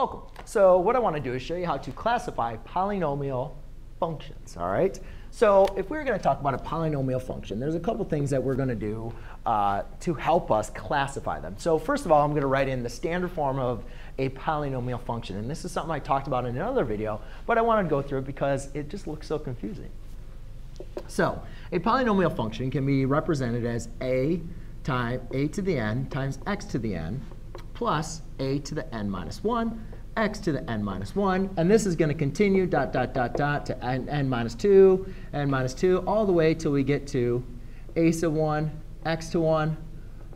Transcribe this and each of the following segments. local. So what I want to do is show you how to classify polynomial functions, all right? So if we were going to talk about a polynomial function, there's a couple things that we're going to do to help us classify them. So first of all, I'm going to write in the standard form of a polynomial function. And this is something I talked about in another video, but I wanted to go through it because it just looks so confusing. So a polynomial function can be represented as a to the n times x to the n plus a to the n minus 1, x to the n minus 1. And this is going to continue to n minus 2, all the way till we get to a sub 1, x to 1,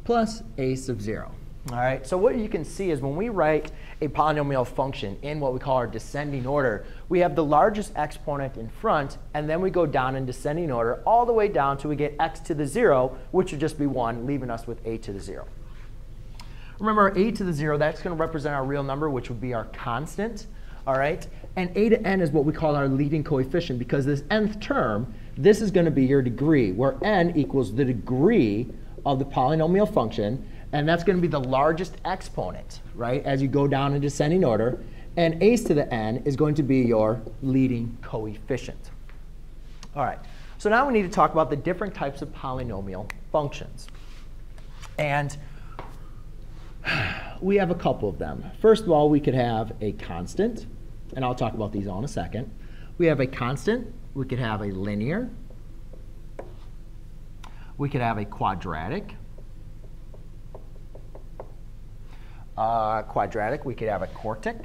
plus a sub 0. All right. So what you can see is when we write a polynomial function in what we call our descending order, we have the largest exponent in front, and then we go down in descending order all the way down till we get x to the 0, which would just be 1, leaving us with a to the 0. Remember, a to the 0, that's going to represent our real number, which would be our constant. All right? And a to n is what we call our leading coefficient, because this nth term, this is going to be your degree, where n equals the degree of the polynomial function. And that's going to be the largest exponent, right, as you go down in descending order. And a to the n is going to be your leading coefficient. All right. So now we need to talk about the different types of polynomial functions. And we have a couple of them. First of all, we could have a constant. And I'll talk about these all in a second. We have a constant. We could have a linear. We could have a quadratic. We could have a quartic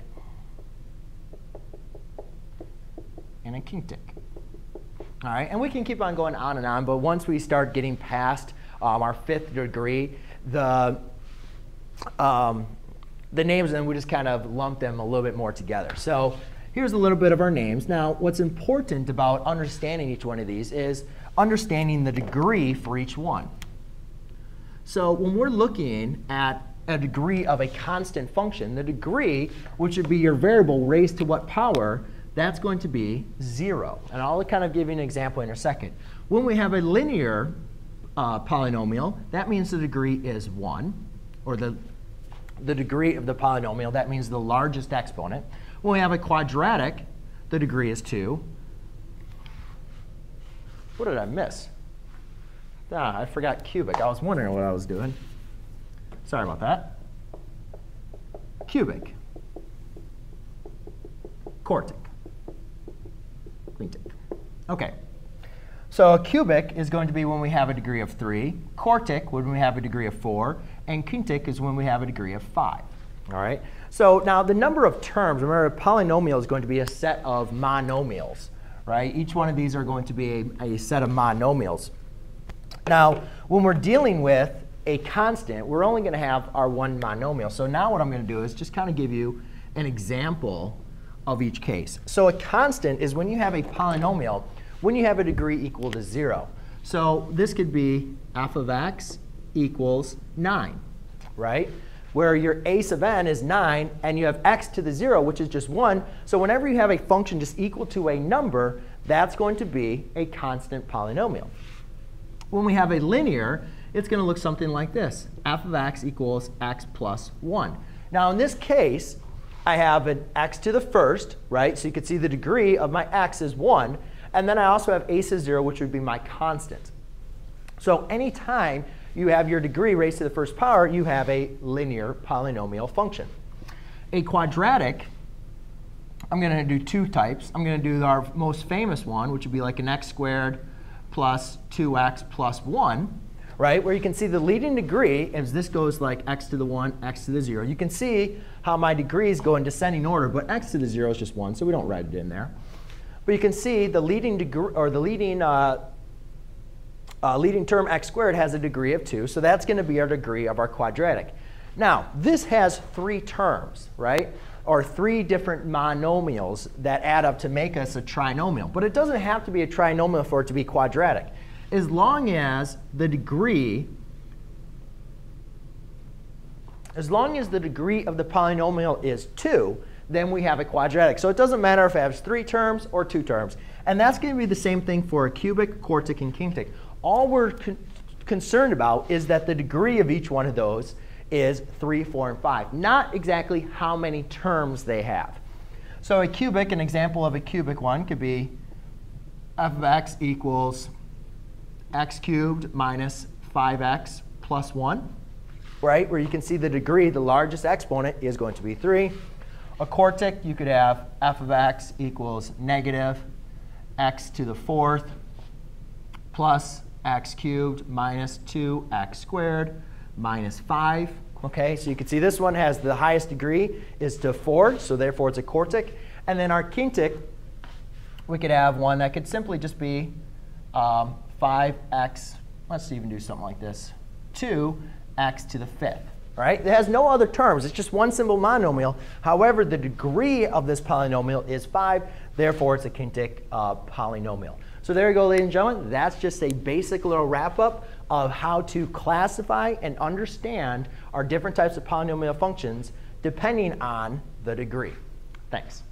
and a quintic. All right, and we can keep on and on. But once we start getting past our fifth degree, the names, then we just kind of lump them a little bit more together. So here's a little bit of our names. Now, what's important about understanding each one of these is understanding the degree for each one. So when we're looking at a degree of a constant function, the degree, which would be your variable raised to what power, that's going to be 0. And I'll kind of give you an example in a second. When we have a linear polynomial, that means the degree is 1, or the degree of the polynomial. That means the largest exponent. When we have a quadratic, the degree is 2. What did I miss? I forgot cubic. I was wondering what I was doing. Sorry about that. Cubic, quartic, quintic. OK. So a cubic is going to be when we have a degree of 3. Quartic, when we have a degree of 4. And quintic is when we have a degree of 5. All right. So now the number of terms, remember, a polynomial is going to be a set of monomials, right? Each one of these are going to be a set of monomials. Now, when we're dealing with a constant, we're only going to have our one monomial. So now what I'm going to do is just kind of give you an example of each case. So a constant is when you have a polynomial, when you have a degree equal to 0. So this could be f of x equals 9, right? Where your a sub n is 9, and you have x to the 0, which is just 1. So whenever you have a function just equal to a number, that's going to be a constant polynomial. When we have a linear, it's going to look something like this. F of x equals x plus 1. Now, in this case, I have an x to the first, right? So you can see the degree of my x is 1. And then I also have a sub 0, which would be my constant. So anytime you have your degree raised to the first power, you have a linear polynomial function. A quadratic, I'm going to do two types. I'm going to do our most famous one, which would be like an x squared plus 2x plus 1. Right, where you can see the leading degree, as this goes like x to the 1, x to the 0. You can see how my degrees go in descending order, but x to the 0 is just 1, so we don't write it in there. But you can see the leading degree, or the leading term x squared has a degree of 2, so that's going to be our degree of our quadratic. Now, this has 3 terms, right? Or 3 different monomials that add up to make us a trinomial. But it doesn't have to be a trinomial for it to be quadratic. As long as the degree, of the polynomial is 2, then we have a quadratic. So it doesn't matter if it has 3 terms or 2 terms. And that's going to be the same thing for a cubic, quartic, and quintic. All we're concerned about is that the degree of each one of those is 3, 4, and 5, not exactly how many terms they have. So a cubic, an example of a cubic one could be f of x equals x cubed minus 5x plus 1, right? Where you can see the degree, the largest exponent is going to be 3. A quartic, you could have f of x equals negative x to the 4th plus x cubed minus 2x squared minus 5. Okay, so you can see this one has the highest degree is to 4, so therefore it's a quartic. And then our quintic, we could have one that could simply just be 5x, let's even do something like this, 2x to the 5th. Right? It has no other terms. It's just one simple monomial. However, the degree of this polynomial is 5. Therefore, it's a quintic polynomial. So there you go, ladies and gentlemen. That's just a basic little wrap-up of how to classify and understand our different types of polynomial functions depending on the degree. Thanks.